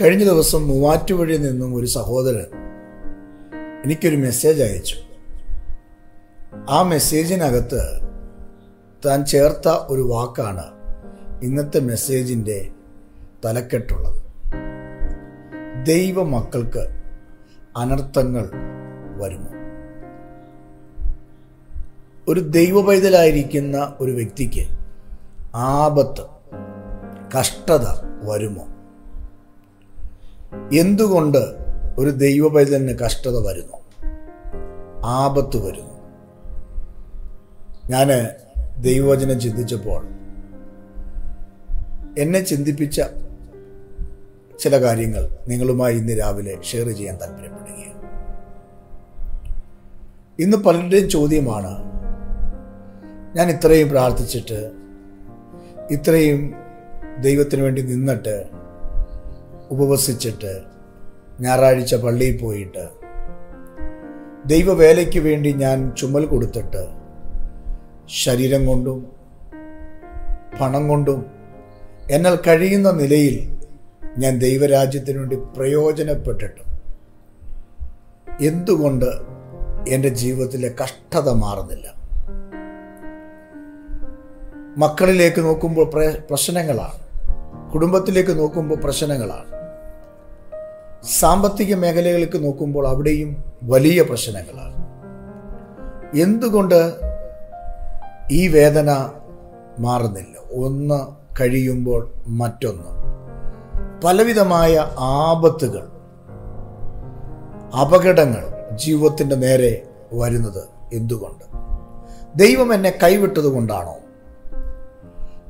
കഴിഞ്ഞ ദിവസം മൂവാറ്റുപുഴയിൽ നിന്നും ഒരു സഹോദരൻ എനിക്കൊരു മെസ്സേജ് അയച്ചു. ആ മെസ്സേജിനകത്ത് താൻ ചേർത്ത ഒരു വാക്കാണ് ഇന്നത്തെ മെസ്സേജിൻ്റെ തലക്കെട്ടുള്ളത്. ദൈവമക്കൾക്ക് അനർത്ഥങ്ങൾ വരുമോ? ഒരു ദൈവപൈതലായിരിക്കുന്ന ഒരു വ്യക്തിക്ക് ആപത്ത്, കഷ്ടത വരുമോ? എന്തുകൊണ്ട് ഒരു ദൈവപൈതലിന് കഷ്ടത വരുന്നു, ആപത്ത് വരുന്നു? ഞാൻ ദൈവവചനം ചിന്തിച്ചപ്പോൾ എന്നെ ചിന്തിപ്പിച്ച ചില കാര്യങ്ങൾ നിങ്ങളുമായി ഇന്ന് രാവിലെ ഷെയർ ചെയ്യാൻ താല്പര്യപ്പെടുകയാണ്. ഇന്ന് പലരുടെയും ചോദ്യമാണ്, ഞാൻ ഇത്രയും പ്രാർത്ഥിച്ചിട്ട്, ഇത്രയും ദൈവത്തിന് വേണ്ടി നിന്നിട്ട്, ഉപവസിച്ചിട്ട്, ഞായറാഴ്ച പള്ളിയിൽ പോയിട്ട്, ദൈവവേലയ്ക്ക് വേണ്ടി ഞാൻ ചുമൽ കൊടുത്തിട്ട്, ശരീരം കൊണ്ടും പണം കൊണ്ടും എന്നാൽ കഴിയുന്ന നിലയിൽ ഞാൻ ദൈവരാജ്യത്തിന് വേണ്ടി പ്രയോജനപ്പെട്ടിട്ട് എന്തുകൊണ്ട് എൻ്റെ ജീവിതത്തിലെ കഷ്ടത മാറുന്നില്ല? മക്കളിലേക്ക് നോക്കുമ്പോൾ പ്രശ്നങ്ങളാണ്, കുടുംബത്തിലേക്ക് നോക്കുമ്പോൾ പ്രശ്നങ്ങളാണ്, സാമ്പത്തിക മേഖലകളിലേക്ക് നോക്കുമ്പോൾ അവിടെയും വലിയ പ്രശ്നങ്ങളാണ്. എന്തുകൊണ്ട് ഈ വേദന മാറുന്നില്ല? ഒന്ന് കഴിയുമ്പോൾ മറ്റൊന്ന്, പലവിധമായ ആപത്തുകൾ, അപകടങ്ങൾ ജീവിതത്തിൻ്റെ നേരെ വരുന്നത് എന്തുകൊണ്ട്? ദൈവം എന്നെ കൈവിട്ടത് കൊണ്ടാണോ?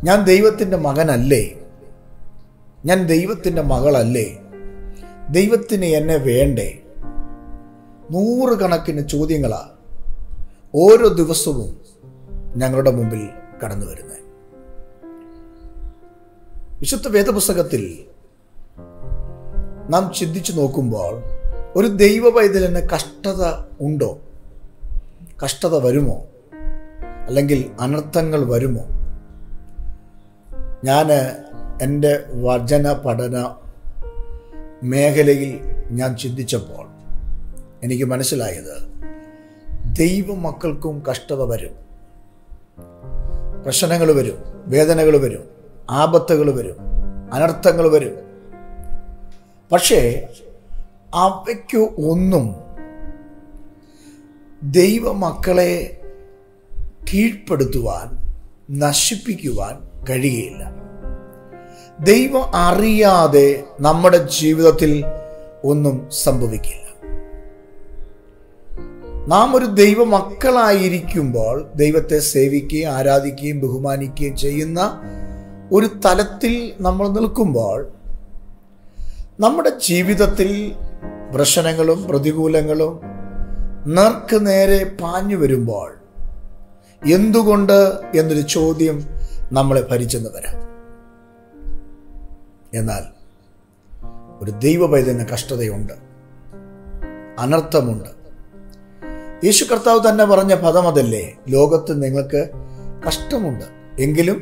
ഞാൻ ദൈവത്തിൻ്റെ മകനല്ലേ? ഞാൻ ദൈവത്തിൻ്റെ മകളല്ലേ? ദൈവത്തിന് എന്നെ വേണ്ടേ? നൂറുകണക്കിന് ചോദ്യങ്ങളാണ് ഓരോ ദിവസവും ഞങ്ങളുടെ മുമ്പിൽ കടന്നു വരുന്നത്. വിശുദ്ധ വേദപുസ്തകത്തിൽ നാം ചിന്തിച്ചു നോക്കുമ്പോൾ ഒരു ദൈവപൈതലിന് കഷ്ടത ഉണ്ടോ? കഷ്ടത വരുമോ? അല്ലെങ്കിൽ അനർത്ഥങ്ങൾ വരുമോ? ഞാൻ എൻ്റെ വചന പഠന മേഖലയിൽ ഞാൻ ചിന്തിച്ചപ്പോൾ എനിക്ക് മനസ്സിലായത് ദൈവമക്കൾക്കും കഷ്ടത വരും, പ്രശ്നങ്ങൾ വരും, വേദനകൾ വരും, ആപത്തുകൾ വരും, അനർത്ഥങ്ങൾ വരും. പക്ഷേ അവയ്ക്ക് ഒന്നും ദൈവമക്കളെ കീഴ്പ്പെടുത്തുവാൻ, നശിപ്പിക്കുവാൻ കഴിയില്ല. ദൈവം അറിയാതെ നമ്മുടെ ജീവിതത്തിൽ ഒന്നും സംഭവിക്കില്ല. നാം ഒരു ദൈവമക്കളായിരിക്കുമ്പോൾ ദൈവത്തെ സേവിക്കുകയും ആരാധിക്കുകയും ബഹുമാനിക്കുകയും ചെയ്യുന്ന ഒരു തലത്തിൽ നമ്മൾ നിൽക്കുമ്പോൾ നമ്മുടെ ജീവിതത്തിൽ പ്രശ്നങ്ങളും പ്രതികൂലങ്ങളും നേർക്ക് നേരെ പാഞ്ഞു വരുമ്പോൾ എന്തുകൊണ്ട് എന്നൊരു ചോദ്യം നമ്മളെ ഭരിച്ചെന്ന് വരാം. എന്നാൽ ഒരു ദൈവപൈതലിന് കഷ്ടതയുണ്ട്, അനർത്ഥമുണ്ട്. യേശു കർത്താവ് തന്നെ പറഞ്ഞ പദമതല്ലേ, ലോകത്ത് നിങ്ങൾക്ക് കഷ്ടമുണ്ട് എങ്കിലും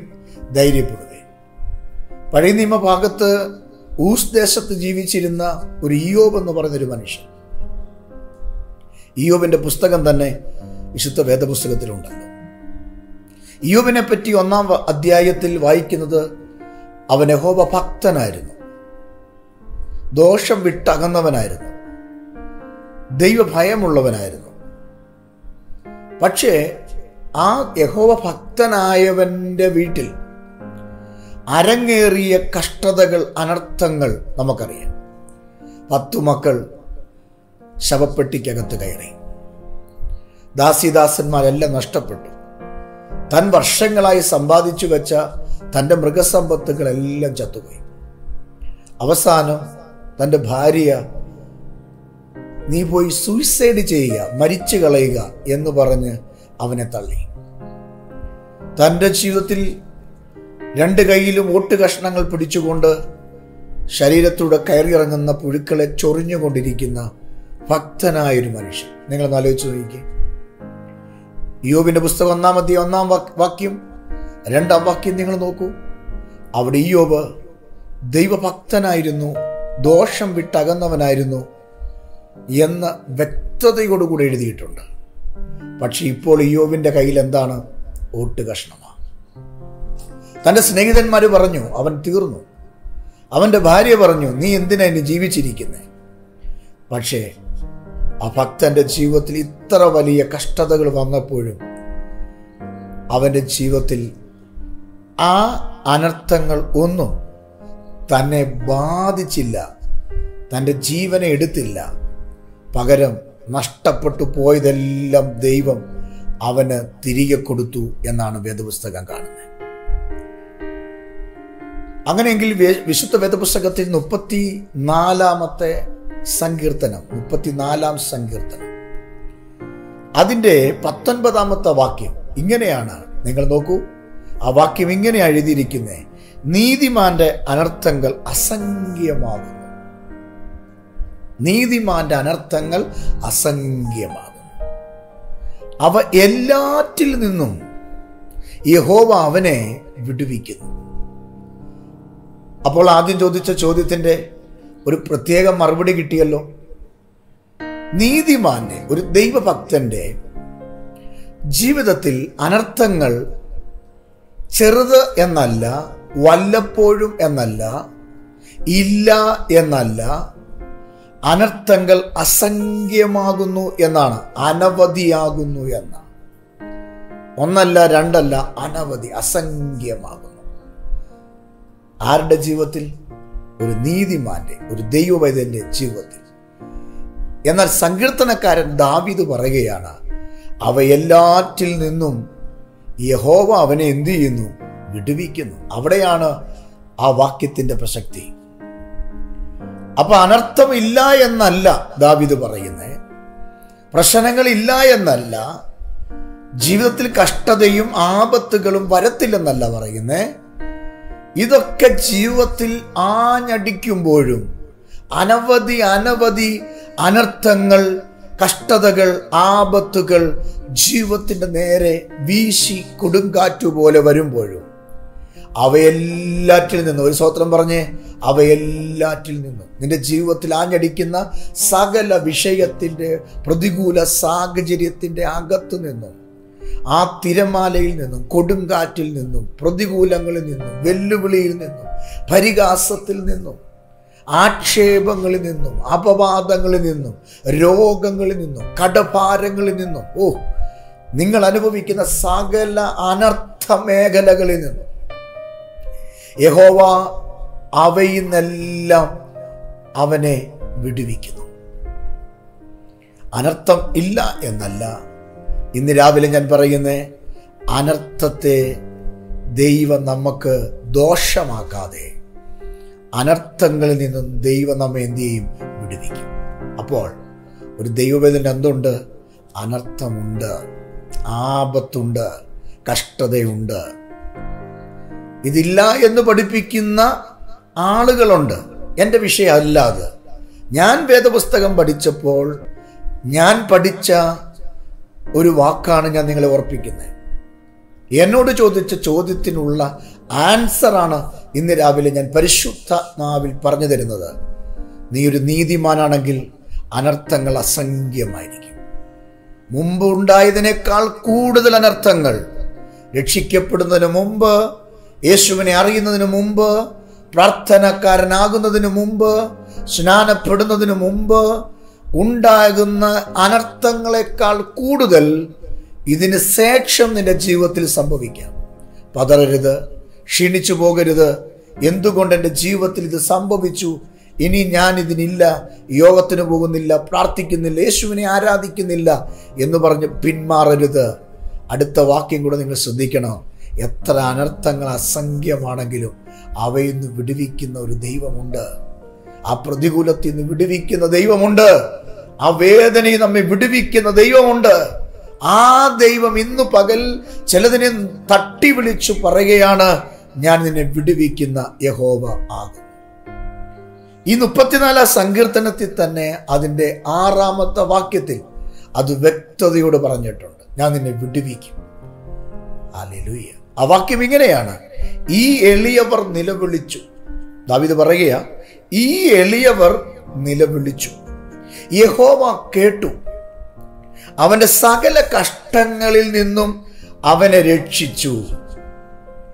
ധൈര്യപ്പെടുവേ. പഴയ നിയമഭാഗത്ത് ഊസ് ദേശത്ത് ജീവിച്ചിരുന്ന ഒരു ഇയ്യോബ് എന്ന് പറഞ്ഞൊരു മനുഷ്യൻ, ഇയ്യോബിൻ്റെ പുസ്തകം തന്നെ വിശുദ്ധ വേദപുസ്തകത്തിലുണ്ടല്ലോ. ഇയ്യോബിനെ പറ്റി 1-ാം അധ്യായത്തിൽ വായിക്കുന്നത്, അവൻ യഹോവ ഭക്തനായിരുന്നു, ദോഷം വിട്ടകന്നവനായിരുന്നു, ദൈവഭയമുള്ളവനായിരുന്നു. പക്ഷേ ആ യഹോവ ഭക്തനായവൻ്റെ വീട്ടിൽ അരങ്ങേറിയ കഷ്ടതകൾ, അനർത്ഥങ്ങൾ നമുക്കറിയാം. 10 മക്കൾ ശവപ്പെട്ടിക്കകത്ത് കയറി, ദാസീദാസന്മാരെല്ലാം നഷ്ടപ്പെട്ടു, താൻ വർഷങ്ങളായി സമ്പാദിച്ചു വെച്ച തൻ്റെ മൃഗസമ്പത്തുകളെല്ലാം ചത്തുപോയി. അവസാനം തൻ്റെ ഭാര്യ നീ പോയി സൂയിസൈഡ് ചെയ്യുക, മരിച്ചു കളയുക എന്ന് പറഞ്ഞ് അവനെ തള്ളി. തൻ്റെ ജീവിതത്തിൽ 2 കൈയിലും ഓട്ട് കഷ്ണങ്ങൾ പിടിച്ചുകൊണ്ട് ശരീരത്തൂടെ കയറിയിറങ്ങുന്ന പുഴുക്കളെ ചൊറിഞ്ഞുകൊണ്ടിരിക്കുന്ന ഭക്തനായൊരു മനുഷ്യൻ. നിങ്ങളൊന്ന് ആലോചിച്ച് നോക്കിക്കേ. ഇയ്യോബിൻ്റെ പുസ്തകം 1-ാം അധ്യായം 1-ാം വാക്യം 2-ാം വാക്യം നിങ്ങൾ നോക്കൂ. അവിടെ ഇയ്യോബ് ദൈവഭക്തനായിരുന്നു ദോഷം വിട്ടകന്നവനായിരുന്നു എന്ന വ്യക്തതയോടുകൂടി എഴുതിയിട്ടുണ്ട്. പക്ഷേ ഇപ്പോൾ ഇയ്യോബിൻ്റെ കയ്യിൽ എന്താണ്? ഓട്ട് കഷ്ണമാണ്. തൻ്റെ സ്നേഹിതന്മാർ പറഞ്ഞു അവൻ തീർന്നു, അവൻ്റെ ഭാര്യ പറഞ്ഞു നീ എന്തിനാ ഇനി ജീവിച്ചിരിക്കുന്നേ? പക്ഷേ ആ ഭക്തൻ്റെ ജീവിതത്തിൽ ഇത്ര വലിയ കഷ്ടതകൾ വന്നപ്പോഴും അവൻ്റെ ജീവിതത്തിൽ ആ അനർത്ഥങ്ങൾ ഒന്നും തന്നെ ബാധിച്ചില്ല, തൻ്റെ ജീവനെ എടുത്തില്ല. പകരം നഷ്ടപ്പെട്ടു പോയതെല്ലാം ദൈവം അവന് തിരികെ കൊടുത്തു എന്നാണ് വേദപുസ്തകം കാണുന്നത്. അങ്ങനെയെങ്കിൽ വിശുദ്ധ വേദപുസ്തകത്തിൽ 34-ാമത്തെ സങ്കീർത്തനം, 34-ാം സങ്കീർത്തനം, അതിൻ്റെ 19-ാമത്തെ വാക്യം ഇങ്ങനെയാണ്. നിങ്ങൾ നോക്കൂ, ആ വാക്യം ഇങ്ങനെയാണ് എഴുതിയിരിക്കുന്നത്: നീതിമാന്റെ അനർത്ഥങ്ങൾ അസംഖ്യമാകുന്നു, നീതിമാന്റെ അനർത്ഥങ്ങൾ അസംഖ്യമാകുന്നു, അവ എല്ലാറ്റിൽ നിന്നും യഹോവ അവനെ വിടുവിക്കുന്നു. അപ്പോൾ ആദ്യം ചോദിച്ച ചോദ്യത്തിൻ്റെ ഒരു പ്രത്യേക മറുപടി കിട്ടിയല്ലോ. നീതിമാന്റെ, ഒരു ദൈവഭക്തൻ്റെ ജീവിതത്തിൽ അനർത്ഥങ്ങൾ ചെറുത് എന്നല്ല, വല്ലപ്പോഴും എന്നല്ല, ഇല്ല എന്നല്ല, അനർത്ഥങ്ങൾ അസംഖ്യമാകുന്നു എന്നാണ്, അനവധിയാകുന്നു എന്നാണ്. ഒന്നല്ല, രണ്ടല്ല, അനവധി, അസംഖ്യമാകുന്നു. ആരുടെ ജീവിതത്തിൽ? ഒരു നീതിമാന്റെ, ഒരു ദൈവവൈദ്യന്റെ ജീവിതത്തിൽ. എന്നാൽ സങ്കീർത്തനക്കാരൻ ദാവീദ് പറയുകയാണ് അവയെല്ലാറ്റിൽ നിന്നും യഹോവ അവനെ എന്തു ചെയ്യുന്നു? വിടുവിക്കുന്നു. അവിടെയാണ് ആ വാക്യത്തിൻ്റെ പ്രസക്തി. അപ്പം അനർത്ഥമില്ല എന്നല്ല ദാവീദ് പറയുന്നത്, പ്രശ്നങ്ങളില്ല എന്നല്ല, ജീവിതത്തിൽ കഷ്ടതയും ആപത്തുകളും വരത്തില്ലെന്നല്ല പറയുന്നത്. ഇതൊക്കെ ജീവിതത്തിൽ ആഞ്ഞടിക്കുമ്പോഴും അനവധി അനവധി അനർത്ഥങ്ങൾ, കഷ്ടതകൾ, ആപത്തുകൾ ജീവിതത്തിൻ്റെ നേരെ വീശി കൊടുങ്കാറ്റുപോലെ വരുമ്പോഴും അവയെല്ലാറ്റിൽ നിന്നും, ഒരു സ്തോത്രം പറഞ്ഞേ, അവയെല്ലാറ്റിൽ നിന്നും, നിന്റെ ജീവിതത്തിൽ ആഞ്ഞടിക്കുന്ന സകല വിഷയത്തിൻ്റെ, പ്രതികൂല സാഹചര്യത്തിൻ്റെ അകത്തു നിന്നും, ആ തിരമാലയിൽ നിന്നും, കൊടുങ്കാറ്റിൽ നിന്നും, പ്രതികൂലങ്ങളിൽ നിന്നും, വെല്ലുവിളിയിൽ നിന്നും, പരിഹാസത്തിൽ നിന്നും, ആക്ഷേപങ്ങളിൽ നിന്നും, അപവാദങ്ങളിൽ നിന്നും, രോഗങ്ങളിൽ നിന്നും, കടഭാരങ്ങളിൽ നിന്നും, നിങ്ങൾ അനുഭവിക്കുന്ന സകല അനർത്ഥ മേഖലകളിൽ നിന്നും യഹോവ അവയിൽ നിന്നെല്ലാം അവനെ വിടുവിക്കുന്നു. അനർത്ഥം ഇല്ല എന്നല്ല. ഇന്ന് രാവിലെ ഞാൻ പറയുന്നേ, അനർത്ഥത്തെ ദൈവം നമുക്ക് ദോഷമാക്കാതെ, അനർത്ഥങ്ങളിൽ നിന്നും ദൈവം നമ്മെ എന്തു ചെയ്യും? വിടുവിക്കും. അപ്പോൾ ഒരു ദൈവവേദന എന്തുണ്ട്? അനർത്ഥമുണ്ട്, ആപത്തുണ്ട്, കഷ്ടതയുണ്ട്. ഇതില്ല എന്ന് പഠിപ്പിക്കുന്ന ആളുകളുണ്ട്. എൻ്റെ വിഷയമല്ല അത്. ഞാൻ വേദപുസ്തകം പഠിച്ചപ്പോൾ ഞാൻ പഠിച്ച ഒരു വാക്കാണ് ഞാൻ നിങ്ങളെ ഓർപ്പിക്കുന്നത്. എന്നോട് ചോദിച്ച ചോദ്യത്തിനുള്ള ആൻസറാണ് ഇന്ന് രാവിലെ ഞാൻ പരിശുദ്ധാത്മാവിൽ പറഞ്ഞു തരുന്നത്. നീ ഒരു നീതിമാനാണെങ്കിൽ അനർത്ഥങ്ങൾ അസംഖ്യമായിരിക്കും. മുമ്പ് ഉണ്ടായതിനേക്കാൾ കൂടുതൽ അനർത്ഥങ്ങൾ, രക്ഷിക്കപ്പെടുന്നതിന് മുമ്പ്, യേശുവിനെ അറിയുന്നതിന് മുമ്പ്, പ്രാർത്ഥനക്കാരനാകുന്നതിന് മുമ്പ്, സ്നാനപ്പെടുന്നതിന് മുമ്പ് ഉണ്ടാകുന്ന അനർത്ഥങ്ങളെക്കാൾ കൂടുതൽ ഇതിന് ശേഷം നിന്റെ ജീവിതത്തിൽ സംഭവിക്കാം. പതറരുത്, ക്ഷീണിച്ചു പോകരുത്. എന്തുകൊണ്ട് എൻ്റെ ജീവിതത്തിൽ ഇത് സംഭവിച്ചു, ഇനി ഞാൻ ഇതിനില്ല, യോഗത്തിന് പോകുന്നില്ല, പ്രാർത്ഥിക്കുന്നില്ല, യേശുവിനെ ആരാധിക്കുന്നില്ല എന്ന് പറഞ്ഞ് പിന്മാറരുത്. അടുത്ത വാക്യം കൂടെ നിങ്ങൾ ശ്രദ്ധിക്കണം. എത്ര അനർത്ഥങ്ങൾ അസംഖ്യമാണെങ്കിലും അവയിൽ നിന്ന് വിടുവിക്കുന്ന ഒരു ദൈവമുണ്ട്. ആ പ്രതികൂലത്തിൽ നിന്ന് വിടുവിക്കുന്ന ദൈവമുണ്ട്. ആ വേദനയെ നമ്മെ വിടുവിക്കുന്ന ദൈവമുണ്ട്. ആ ദൈവം ഇന്ന് പകൽ ചിലതിനെ തട്ടി വിളിച്ചു പറയുകയാണ്, ഞാൻ നിന്നെ വിടുവിക്കുന്ന യഹോവ ആകുന്നു. ഈ 34-ാം സങ്കീർത്തനത്തിൽ തന്നെ അതിൻ്റെ 6-ാമത്തെ വാക്യത്തിൽ അത് വ്യക്തതയോട് പറഞ്ഞിട്ടുണ്ട്, ഞാൻ നിന്നെ വിടുവിക്കും. ഹല്ലേലൂയ. ആ വാക്യം ഇങ്ങനെയാണ്: ഈ എളിയവർ നിലവിളിച്ചു. ദാവീദ് പറയുകയാണ്, ഈ എളിയവർ നിലവിളിച്ചു, യഹോവ കേട്ടു, അവന്റെ സകല കഷ്ടങ്ങളിൽ നിന്നും അവനെ രക്ഷിച്ചു.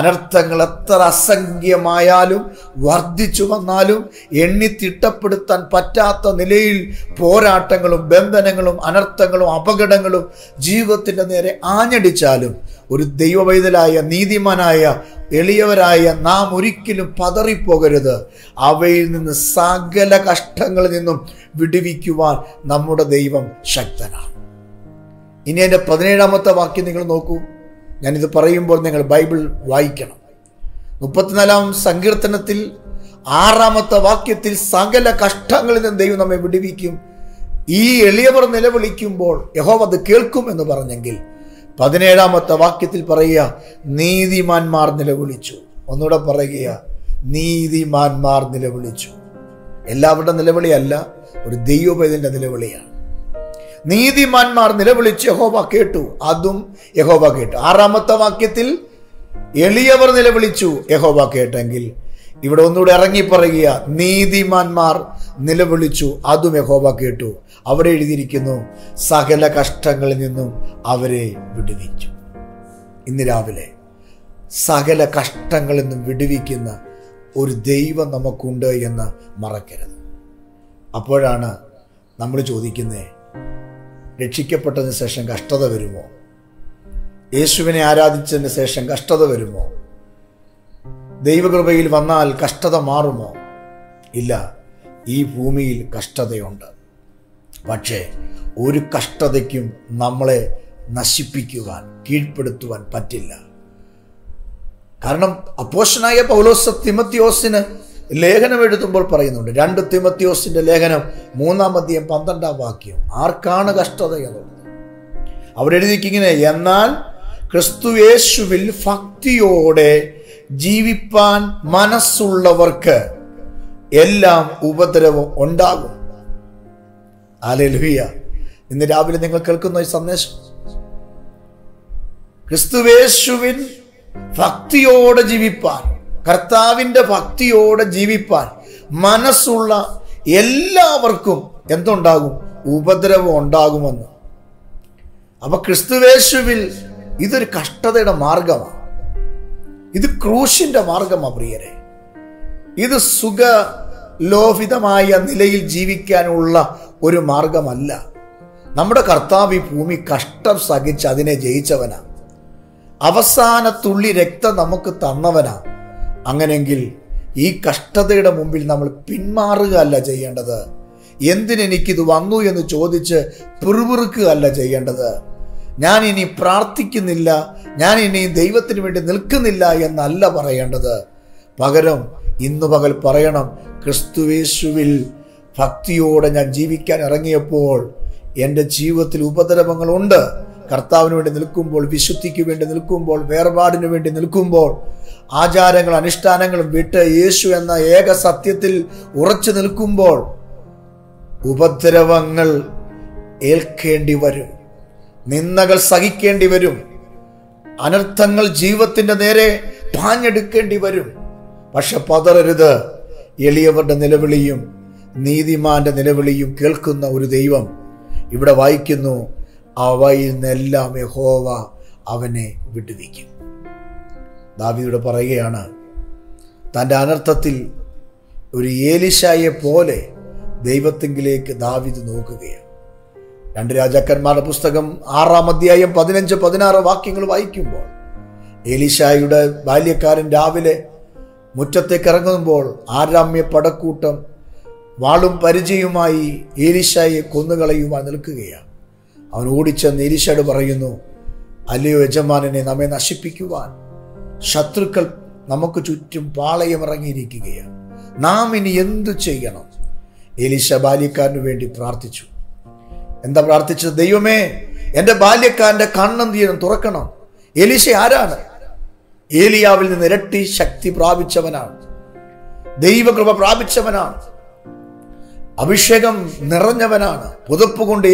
അനർത്ഥങ്ങൾ എത്ര അസംഖ്യമായാലും വർദ്ധിച്ചു വന്നാലും എണ്ണി തിട്ടപ്പെടുത്താൻ പറ്റാത്ത നിലയിൽ പോരാട്ടങ്ങളും ബന്ധനങ്ങളും അനർത്ഥങ്ങളും അപകടങ്ങളും ജീവിതത്തിൻ്റെ നേരെ ആഞ്ഞടിച്ചാലും ഒരു ദൈവവൈതലായ നീതിമാനായ എളിയവരായ നാം ഒരിക്കലും പതറിപ്പോകരുത്. അവയിൽ നിന്ന് സകല കഷ്ടങ്ങളിൽ നിന്നും വിടുവിക്കുവാൻ നമ്മുടെ ദൈവം ശക്തനാണ്. ഇനി എൻ്റെ 17 വാക്യം നിങ്ങൾ നോക്കൂ. ഞാനിത് പറയുമ്പോൾ നിങ്ങൾ ബൈബിൾ വായിക്കണം. 34 സങ്കീർത്തനത്തിൽ 6 വാക്യത്തിൽ സകല കഷ്ടങ്ങളിൽ നിന്ന് ദൈവം നമ്മെ വിടുവിക്കും. ഈ എളിയവർ നിലവിളിക്കുമ്പോൾ യഹോവ അത് കേൾക്കും എന്ന് പറഞ്ഞെങ്കിൽ 17 വാക്യത്തിൽ പറയുക, നീതിമാന്മാർ നിലവിളിച്ചു. ഒന്നുകൂടെ പറയുക, നീതിമാന്മാർ നിലവിളിച്ചു. എല്ലാവരുടെ നിലവിളിയല്ല, ഒരു ദൈവപൈതലിന്റെ നിലവിളിയാണ്. നീതിമാന്മാർ നിലവിളിച്ച് യഹോവ കേട്ടു, അതും യഹോവ കേട്ടു. 6 വാക്യത്തിൽ എളിയവർ നിലവിളിച്ചു, യഹോവ കേട്ടെങ്കിൽ ഇവിടെ ഒന്നുകൂടെ ഇറങ്ങി പറയുക, നീതിമാന്മാർ നിലവിളിച്ചു, അതും യഹോവ കേട്ടു. അവിടെ എഴുതിയിരിക്കുന്നു, സകല കഷ്ടങ്ങളിൽ നിന്നും അവരെ വിടുവിച്ചു. ഇന്ന് രാവിലെ സകല കഷ്ടങ്ങളിൽ നിന്നും വിടുവിക്കുന്ന ഒരു ദൈവം നമുക്കുണ്ട് എന്ന് മറക്കരുത്. അപ്പോഴാണ് നമ്മൾ ചോദിക്കുന്നത്, രക്ഷിക്കപ്പെട്ടതിന് ശേഷം കഷ്ടത വരുമോ? യേശുവിനെ ആരാധിച്ചതിന് ശേഷം കഷ്ടത വരുമോ? ദൈവകൃപയിൽ വന്നാൽ കഷ്ടത മാറുമോ? ഇല്ല, ഈ ഭൂമിയിൽ കഷ്ടതയുണ്ട്. പക്ഷേ ഒരു കഷ്ടതയ്ക്കും നമ്മളെ നശിപ്പിക്കുവാൻ കീഴ്പ്പെടുത്തുവാൻ പറ്റില്ല. കാരണം അപ്പോസ്തലനായ പൗലോസ് തിമത്തിയോസിന് ലേഖനം എഴുതുമ്പോൾ പറയുന്നുണ്ട്, 2 തിമത്തിയോസിന്റെ ലേഖനം 3 അധ്യായം 12 വാക്യം, ആർക്കാണ് കഷ്ടത എന്നുള്ളത് അവിടെ എഴുതിയിരിക്കുന്നത്, എന്നാൽ ക്രിസ്തുയേശുവിൽ ഭക്തിയോടെ ജീവിപ്പാൻ മനസ്സുള്ളവർക്ക് എല്ലാം ഉപദ്രവം ഉണ്ടാകും. ഹല്ലേലൂയ. ഇന്ന് രാവിലെ നിങ്ങൾ കേൾക്കുന്ന ഈ സന്ദേശം, ക്രിസ്തുയേശുവിൽ ഭക്തിയോടെ ജീവിപ്പാൻ, കർത്താവിൻ്റെ ഭക്തിയോടെ ജീവിപ്പാൻ മനസ്സുള്ള എല്ലാവർക്കും എന്തുണ്ടാകും? ഉപദ്രവം ഉണ്ടാകുമെന്ന്. അപ്പൊ ക്രിസ്തുയേശുവിൽ ഇതൊരു കഷ്ടതയുടെ മാർഗമാണ്, ഇത് ക്രൂശിൻ്റെ മാർഗമാണ് പ്രിയരെ. ഇത് സുഖലോഭിതമായ നിലയിൽ ജീവിക്കാനുള്ള ഒരു മാർഗമല്ല. നമ്മുടെ കർത്താവ് ഈ ഭൂമി കഷ്ടം സഹിച്ച് അതിനെ ജയിച്ചവനാണ്. അവസാന തുള്ളി രക്തം നമുക്ക് തന്നവനാണ്. അങ്ങനെയെങ്കിൽ ഈ കഷ്ടതയുടെ മുമ്പിൽ നമ്മൾ പിന്മാറുകയല്ല ചെയ്യേണ്ടത്. എന്തിനെനിക്കിത് വന്നു എന്ന് ചോദിച്ച് പിറുപിറുക്കുകയല്ല ചെയ്യേണ്ടത്. ഞാൻ ഇനി പ്രാർത്ഥിക്കുന്നില്ല, ഞാൻ ഇനി ദൈവത്തിന് വേണ്ടി നിൽക്കുന്നില്ല എന്നല്ല പറയേണ്ടത്. പകരം ഇന്ന് പകൽ പറയണം, ക്രിസ്തുയേശുവിൽ ഭക്തിയോടെ ഞാൻ ജീവിക്കാൻ ഇറങ്ങിയപ്പോൾ എൻ്റെ ജീവിതത്തിൽ ഉപദ്രവങ്ങളുണ്ട്. കർത്താവിന് വേണ്ടി നിൽക്കുമ്പോൾ, വിശുദ്ധിക്ക് വേണ്ടി നിൽക്കുമ്പോൾ, വേർപാടിന് വേണ്ടി നിൽക്കുമ്പോൾ, ആചാരങ്ങളും അനുഷ്ഠാനങ്ങളും വിട്ട് യേശു എന്ന ഏക സത്യത്തിൽ ഉറച്ചു നിൽക്കുമ്പോൾ ഉപദ്രവങ്ങൾ ഏൽക്കേണ്ടി വരും, നിന്ദകൾ സഹിക്കേണ്ടി വരും, അനർത്ഥങ്ങൾ ജീവിതത്തിൻ്റെ നേരെ പാഞ്ഞെടുക്കേണ്ടി വരും. പക്ഷെ പതറരുത്. എളിയവരുടെ നിലവിളിയും നീതിമാന്റെ നിലവിളിയും കേൾക്കുന്ന ഒരു ദൈവം ഇവിടെ വായിക്കുന്നു, അവയിൽ നിന്നെല്ലാം യഹോവ അവനെ വിടുവിക്കും. ദാവീദ് പറയുകയാണ്, തൻ്റെ അനർത്ഥത്തിൽ ഒരു ഏലിശായെ പോലെ ദൈവത്തിങ്കിലേക്ക് ദാവീദ് നോക്കുകയാണ്. 2 രാജാക്കന്മാരുടെ പുസ്തകം 6 അധ്യായം 15-16 വാക്യങ്ങൾ വായിക്കുമ്പോൾ ഏലിശായുടെ ബാല്യക്കാരൻ രാവിലെ മുറ്റത്തേക്ക് ഇറങ്ങുമ്പോൾ ആരാമ്യ പടക്കൂട്ടം വാളും പരിചയവുമായി ഏലിശായെ കൊന്നുകളയുവാൻ നിൽക്കുകയാണ്. അവൻ ഓടിച്ചെന്ന് ഏലിശായോട് പറയുന്നു, അല്ലയോ യജമാനനെ, നമ്മെ നശിപ്പിക്കുവാൻ ശത്രുക്കൾ നമുക്ക് ചുറ്റും പാളയമിറങ്ങിയിരിക്കുകയാണ്, നാം ഇനി എന്തു ചെയ്യണം? എലീശ ബാല്യക്കാരന് വേണ്ടി പ്രാർത്ഥിച്ചു. എന്താ പ്രാർത്ഥിച്ചത്? ദൈവമേ, എൻ്റെ ബാല്യക്കാരൻ്റെ കണ്ണന്തീരം തുറക്കണം. എലീശ ആരാണ്? ഏലിയാവിൽ നിന്ന് ഇരട്ടി ശക്തി പ്രാപിച്ചവനാണ്, ദൈവകൃപ പ്രാപിച്ചവനാണ്, അഭിഷേകം നിറഞ്ഞവനാണ്, പുതപ്പ് കൊണ്ട്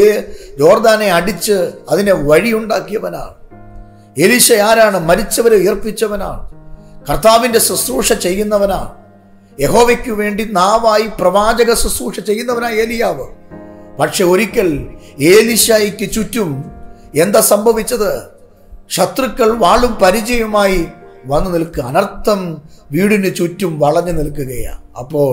യോർദാനെ അടിച്ച് അതിനെ വഴിയുണ്ടാക്കിയവനാണ്. എലീശ ആരാണ്? മരിച്ചവരെ ഉയർപ്പിച്ചവനാണ്, കർത്താവിൻ്റെ ശുശ്രൂഷ ചെയ്യുന്നവനാണ്, യഹോവയ്ക്കു വേണ്ടി നാവായി പ്രവാചക ശുശ്രൂഷ ചെയ്യുന്നവനാണ് ഏലിയാവ്. പക്ഷെ ഒരിക്കൽ ഏലീശായിക്ക് ചുറ്റും എന്താ സംഭവിച്ചത്? ശത്രുക്കൾ വാളും പരിചയവുമായി വന്നു നിൽക്കുക, അനർത്ഥം വീടിന് ചുറ്റും വളഞ്ഞു നിൽക്കുകയാണ്. അപ്പോൾ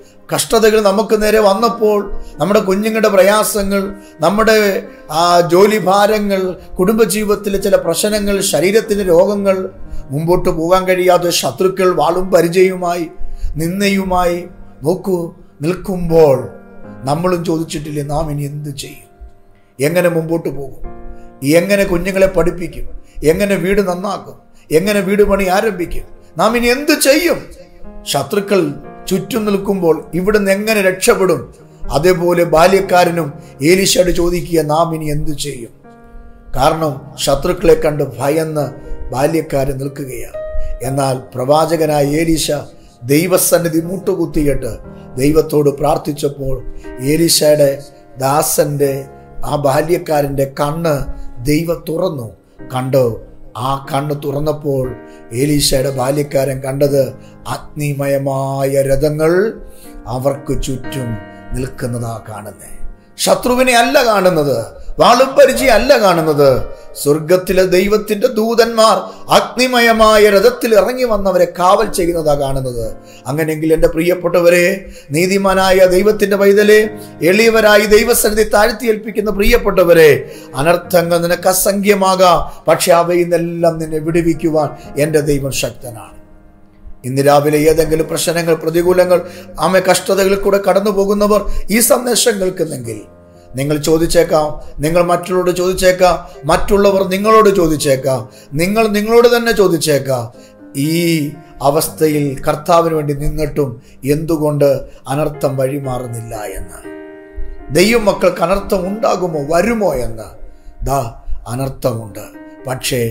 കഷ്ടതകൾ നമുക്ക് നേരെ വന്നപ്പോൾ, നമ്മുടെ കുഞ്ഞുങ്ങളുടെ പ്രയാസങ്ങൾ, നമ്മുടെ ജോലി ഭാരങ്ങൾ, കുടുംബജീവിതത്തിലെ ചില പ്രശ്നങ്ങൾ, ശരീരത്തിലെ രോഗങ്ങൾ, മുമ്പോട്ട് പോകാൻ കഴിയാതെ ശത്രുക്കൾ വാളും പരിചയവുമായി നിന്നയുമായി നോക്കൂ നിൽക്കുമ്പോൾ നമ്മളും ചോദിച്ചിട്ടില്ലേ, നാം ഇനി എന്ത് ചെയ്യും? എങ്ങനെ മുമ്പോട്ട് പോകും? എങ്ങനെ കുഞ്ഞുങ്ങളെ പഠിപ്പിക്കും? എങ്ങനെ വീട് നന്നാക്കും? എങ്ങനെ വീട് പണി ആരംഭിക്കും? നാം ഇനി എന്ത് ചെയ്യും? ശത്രുക്കൾ ചുറ്റും നിൽക്കുമ്പോൾ ഇവിടുന്ന് എങ്ങനെ രക്ഷപ്പെടും? അതേപോലെ ബാല്യക്കാരനും ഏലീശയോട് ചോദിക്കുക, നാം ഇനി എന്ത് ചെയ്യും? കാരണം ശത്രുക്കളെ കണ്ട് ഭയന്ന് ബാല്യക്കാരൻ നിൽക്കുകയാണ്. എന്നാൽ പ്രവാചകനായ ഏലീശ ദൈവസന്നിധി മുട്ടുകുത്തിയിട്ട് ദൈവത്തോട് പ്രാർത്ഥിച്ചപ്പോൾ ഏലീശയുടെ ദാസന്റെ, ആ ബാല്യക്കാരൻ്റെ കണ്ണ് ദൈവം തുറന്നു. കണ്ടോ, ആ കണ്ണ് തുറന്നപ്പോൾ ഏലീശയുടെ ബാല്യക്കാരൻ കണ്ടത് അഗ്നിമയമായ രഥങ്ങൾ അവർക്ക് ചുറ്റും നിൽക്കുന്നതാ കാണുന്നത്. ശത്രുവിനെ അല്ല കാണുന്നത്, വാളും പരിചയം അല്ല കാണുന്നത്, സ്വർഗത്തിലെ ദൈവത്തിന്റെ ദൂതന്മാർ അഗ്നിമയമായ രഥത്തിൽ ഇറങ്ങി വന്നവരെ കാവൽ ചെയ്യുന്നതാ കാണുന്നത്. അങ്ങനെയെങ്കിൽ എൻ്റെ പ്രിയപ്പെട്ടവരെ, നീതിമാനായ ദൈവത്തിന്റെ പൈതലെ, എളിയവരായി ദൈവസന്നിധി താഴ്ത്തിയേൽപ്പിക്കുന്ന പ്രിയപ്പെട്ടവരെ, അനർത്ഥങ്ങൾ നിനക്ക് അസംഖ്യമാകാം, പക്ഷെ അവയിൽ നിന്നെല്ലാം നിന്നെ വിടുവിക്കുവാൻ എൻ്റെ ദൈവം ശക്തനാണ്. ഇന്ന് രാവിലെ ഏതെങ്കിലും പ്രശ്നങ്ങൾ, പ്രതികൂലങ്ങൾ, ആമേ കഷ്ടതകളിൽ കൂടെ കടന്നു പോകുന്നവർ ഈ സന്ദേശം കേൾക്കുന്നെങ്കിൽ നിങ്ങൾ ചോദിച്ചേക്കാം, നിങ്ങൾ മറ്റുള്ളവരോട് ചോദിച്ചേക്കാം, മറ്റുള്ളവർ നിങ്ങളോട് ചോദിച്ചേക്കാം, നിങ്ങൾ നിങ്ങളോട് തന്നെ ചോദിച്ചേക്കാം, ഈ അവസ്ഥയിൽ കർത്താവിന് വേണ്ടി നിന്നിട്ടും എന്തുകൊണ്ട് അനർത്ഥം വഴിമാറുന്നില്ല എന്ന്, ദൈവം മക്കൾക്ക് അനർത്ഥം ഉണ്ടാകുമോ, വരുമോ എന്ന്. ദാ അനർത്ഥമുണ്ട്. പക്ഷേ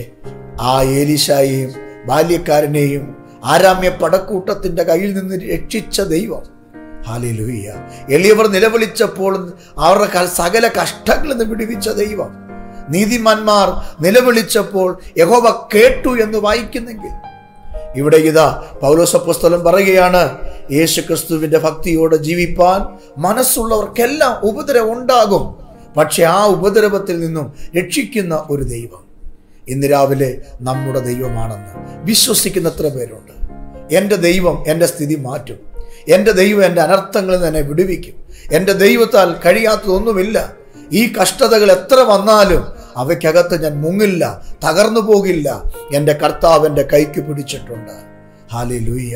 ആ ഏലീശായെയും ബാല്യക്കാരനെയും ആരാമ്യ പടക്കൂട്ടത്തിൻ്റെ കയ്യിൽ നിന്ന് രക്ഷിച്ച ദൈവം, ഹല്ലേലൂയ, എളിയവർ നിലവിളിച്ചപ്പോൾ അവരുടെ സകല കഷ്ടങ്ങളിൽ നിന്ന് വിടുവിച്ച ദൈവം, നീതിമാന്മാർ നിലവിളിച്ചപ്പോൾ യഹോവ കേട്ടു എന്ന് വായിക്കുന്നെങ്കിൽ, ഇവിടെ ഇതാ പൗലോസ് അപ്പോസ്തലൻ പറയുകയാണ്, യേശുക്രിസ്തുവിൻ്റെ ഭക്തിയോടെ ജീവിപ്പാൻ മനസ്സുള്ളവർക്കെല്ലാം ഉപദ്രവം ഉണ്ടാകും, പക്ഷെ ആ ഉപദ്രവത്തിൽ നിന്നും രക്ഷിക്കുന്ന ഒരു ദൈവം ഇന്ന് രാവിലെ നമ്മുടെ ദൈവമാണെന്ന് വിശ്വസിക്കുന്നത്ര പേരുണ്ട്. എൻ്റെ ദൈവം എൻ്റെ സ്ഥിതി മാറ്റും, എൻ്റെ ദൈവം എൻ്റെ അനർത്ഥങ്ങളിൽ നിന്ന് എന്നെ വിടുവിക്കും, എൻ്റെ ദൈവത്താൽ കഴിയാത്തതൊന്നുമില്ല, ഈ കഷ്ടതകൾ എത്ര വന്നാലും അവയ്ക്കകത്ത് ഞാൻ മുങ്ങില്ല, തകർന്നു പോകില്ല, എൻ്റെ കർത്താവ് എൻ്റെ കൈക്ക് പിടിച്ചിട്ടുണ്ട്. ഹല്ലേലൂയ.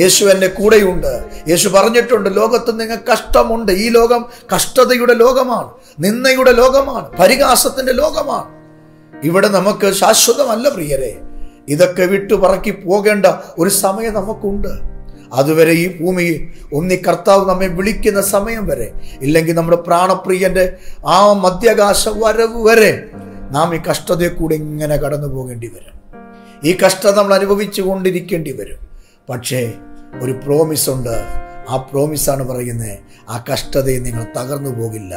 യേശു എൻ്റെ കൂടെയുണ്ട്. യേശു പറഞ്ഞിട്ടുണ്ട്, ലോകത്ത് നിങ്ങൾക്ക് കഷ്ടമുണ്ട്. ഈ ലോകം കഷ്ടതയുടെ ലോകമാണ്, നിന്ദയുടെ ലോകമാണ്, പരിഹാസത്തിൻ്റെ ലോകമാണ്. ഇവിടെ നമുക്ക് ശാശ്വതമല്ല പ്രിയരെ. ഇതൊക്കെ വിട്ടു പറക്കി പോകേണ്ട ഒരു സമയം നമുക്കുണ്ട്. അതുവരെ ഈ ഭൂമിയിൽ ഒന്നി കർത്താവ് നമ്മെ വിളിക്കുന്ന സമയം വരെ, ഇല്ലെങ്കിൽ നമ്മുടെ പ്രാണപ്രിയൻ്റെ ആ മധ്യാകാശ വരവ് വരെ നാം ഈ കഷ്ടതയെ കൂടി ഇങ്ങനെ കടന്നു പോകേണ്ടി വരും. ഈ കഷ്ടത നമ്മൾ അനുഭവിച്ചു കൊണ്ടിരിക്കേണ്ടി വരും. പക്ഷേ ഒരു പ്രോമിസുണ്ട്. ആ പ്രോമിസാണ് പറയുന്നത്, ആ കഷ്ടതയെ നിങ്ങൾ തകർന്നു പോകില്ല.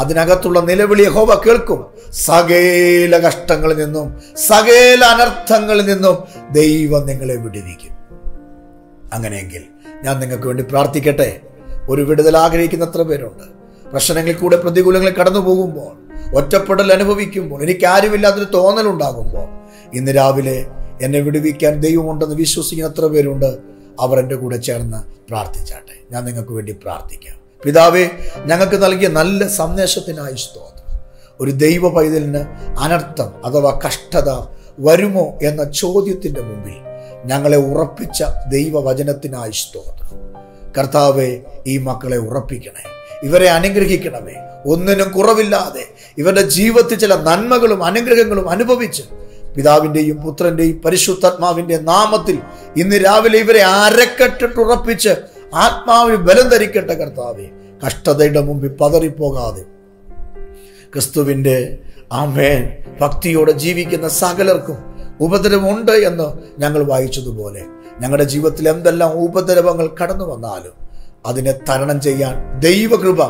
അതിനകത്തുള്ള നിലവിളി യഹോവ കേൾക്കും. സകല കഷ്ടങ്ങളിൽ നിന്നും, സകല അനർത്ഥങ്ങളിൽ നിന്നും ദൈവം നിങ്ങളെ വിടുവിക്കും. അങ്ങനെയെങ്കിൽ ഞാൻ നിങ്ങൾക്ക് വേണ്ടി പ്രാർത്ഥിക്കട്ടെ. ഒരു വിടുതൽ ആഗ്രഹിക്കുന്ന എത്ര പേരുണ്ട്? പ്രശ്നങ്ങളിൽ കൂടെ, പ്രതികൂലങ്ങളിൽ കടന്നു പോകുമ്പോൾ, ഒറ്റപ്പെടൽ അനുഭവിക്കുമ്പോൾ, എനിക്കാരുമില്ലാത്തൊരു തോന്നലുണ്ടാകുമ്പോൾ, ഇന്ന് രാവിലെ എന്നെ വിടുവിക്കാൻ ദൈവമുണ്ടെന്ന് വിശ്വസിക്കുന്ന എത്ര പേരുണ്ട്? അവർ എൻ്റെ കൂടെ ചേർന്ന് പ്രാർത്ഥിച്ചാട്ടെ. ഞാൻ നിങ്ങൾക്ക് വേണ്ടി പ്രാർത്ഥിക്കാം. പിതാവേ, ഞങ്ങൾക്ക് നൽകിയ നല്ല സന്ദേശത്തിനായി സ്തോത്രം. ഒരു ദൈവ പൈതലിന് അനർത്ഥം അഥവാ കഷ്ടത വരുമോ എന്ന ചോദ്യത്തിൻ്റെ മുമ്പിൽ ഞങ്ങളെ ഉറപ്പിച്ച ദൈവവചനത്തിനായി സ്തോത്രം. കർത്താവെ, ഈ മക്കളെ ഉറപ്പിക്കണേ, ഇവരെ അനുഗ്രഹിക്കണമേ, ഒന്നിനും കുറവില്ലാതെ ഇവരുടെ ജീവിതത്തിൽ ചില നന്മകളും അനുഗ്രഹങ്ങളും അനുഭവിച്ച് പിതാവിൻ്റെയും പുത്രൻ്റെയും പരിശുദ്ധാത്മാവിൻ്റെ നാമത്തിൽ ഇന്ന് രാവിലെ ഇവരെ അരക്കെട്ടിട്ടുറപ്പിച്ച് ആത്മാവിന് ബലം ധരിക്കട്ടെ കർത്താവെ. കഷ്ടതയുടെ മുമ്പിൽ പതറിപ്പോകാതെ ക്രിസ്തുവിൻ്റെ ആമേൻ ഭക്തിയോടെ ജീവിക്കുന്ന സകലർക്കും ഉപദ്രവമുണ്ട് എന്ന് ഞങ്ങൾ വായിച്ചതുപോലെ ഞങ്ങളുടെ ജീവിതത്തിൽ എന്തെല്ലാം ഉപദ്രവങ്ങൾ കടന്നു വന്നാലും അതിനെ തരണം ചെയ്യാൻ ദൈവകൃപ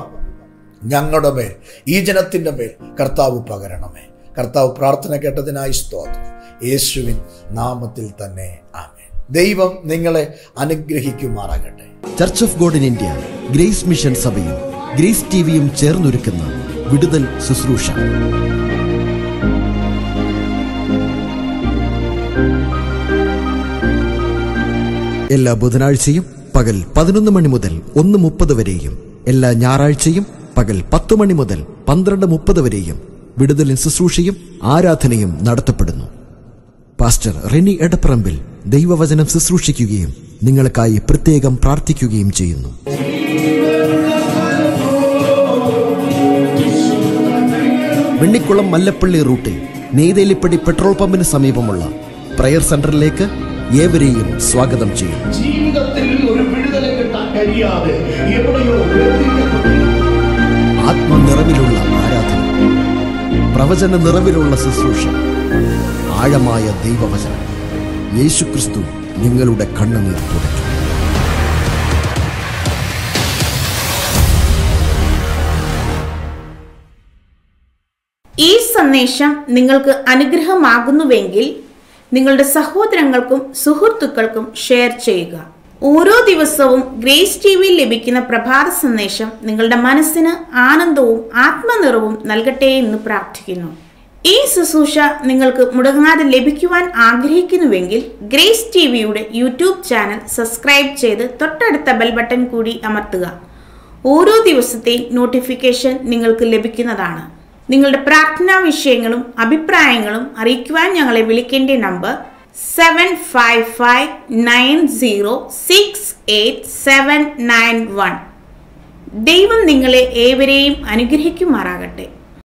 ഞങ്ങളുടെ മേൽ, ഈ ജനത്തിൻ്റെ മേൽ കർത്താവ് പകരണമേ. കർത്താവ് പ്രാർത്ഥന കേട്ടതിനായി സ്തോത്രം. യേശുവിൻ നാമത്തിൽ തന്നെ ആമേൻ. ദൈവം നിങ്ങളെ അനുഗ്രഹിക്കുമാറാകട്ടെ. Church of God in India, grace mission സഭയും ഗ്രേസ് ടിവിയും ചേർന്നൊരുക്കുന്ന വിടുതൽ ശുശ്രൂഷ എല്ലാ ബുധനാഴ്ചയും പകൽ 11 മണി മുതൽ 1:30 വരെയും എല്ലാ ഞായറാഴ്ചയും പകൽ 10 മണി മുതൽ 12:30 വരെയും വിടുതലിൻ ശുശ്രൂഷയും ആരാധനയും നടത്തപ്പെടുന്നു. പാസ്റ്റർ റെനി എടപ്പറമ്പിൽ ദൈവവചനം ശുശ്രൂഷിക്കുകയും നിങ്ങൾക്കായി പ്രത്യേകം പ്രാർത്ഥിക്കുകയും ചെയ്യുന്നു. വെണ്ണിക്കുളം മല്ലപ്പള്ളി റൂട്ടിൽ നെയ്തേലിപ്പടി പെട്രോൾ പമ്പിന് സമീപമുള്ള പ്രയർ സെന്ററിലേക്ക് ഏവരെയും സ്വാഗതം ചെയ്യും. ആത്മനിറവിലുള്ള ആരാധന, പ്രവചന നിറവിലുള്ള ശുശ്രൂഷ, ആഴമായ ദൈവവചനം. യേശുക്രിസ്തു നിങ്ങളുടെ കണ്ണുനീർ തുടയ്ക്കും. ഈ സന്ദേശം നിങ്ങൾക്ക് അനുഗ്രഹമാകുന്നുവെങ്കിൽ നിങ്ങളുടെ സഹോദരങ്ങൾക്കും സുഹൃത്തുക്കൾക്കും ഷെയർ ചെയ്യുക. ഓരോ ദിവസവും ഗ്രേസ് ടി വിയിൽ ലഭിക്കുന്ന പ്രഭാത സന്ദേശം നിങ്ങളുടെ മനസ്സിന് ആനന്ദവും ആത്മനിറവും നൽകട്ടെ എന്ന് പ്രാർത്ഥിക്കുന്നു. ഈ ശുശ്രൂഷ നിങ്ങൾക്ക് മുടങ്ങാതെ ലഭിക്കുവാൻ ആഗ്രഹിക്കുന്നുവെങ്കിൽ ഗ്രേസ് ടി വിയുടെ യൂട്യൂബ് ചാനൽ സബ്സ്ക്രൈബ് ചെയ്ത് തൊട്ടടുത്ത ബെൽ ബട്ടൺ കൂടി അമർത്തുക. ഓരോ ദിവസത്തെയും നോട്ടിഫിക്കേഷൻ നിങ്ങൾക്ക് ലഭിക്കുന്നതാണ്. നിങ്ങളുടെ പ്രാർത്ഥനാ വിഷയങ്ങളും അഭിപ്രായങ്ങളും അറിയിക്കുവാൻ ഞങ്ങളെ വിളിക്കേണ്ട നമ്പർ 7559068791. ദൈവം നിങ്ങളെ ഏവരെയും അനുഗ്രഹിക്കുമാറാകട്ടെ.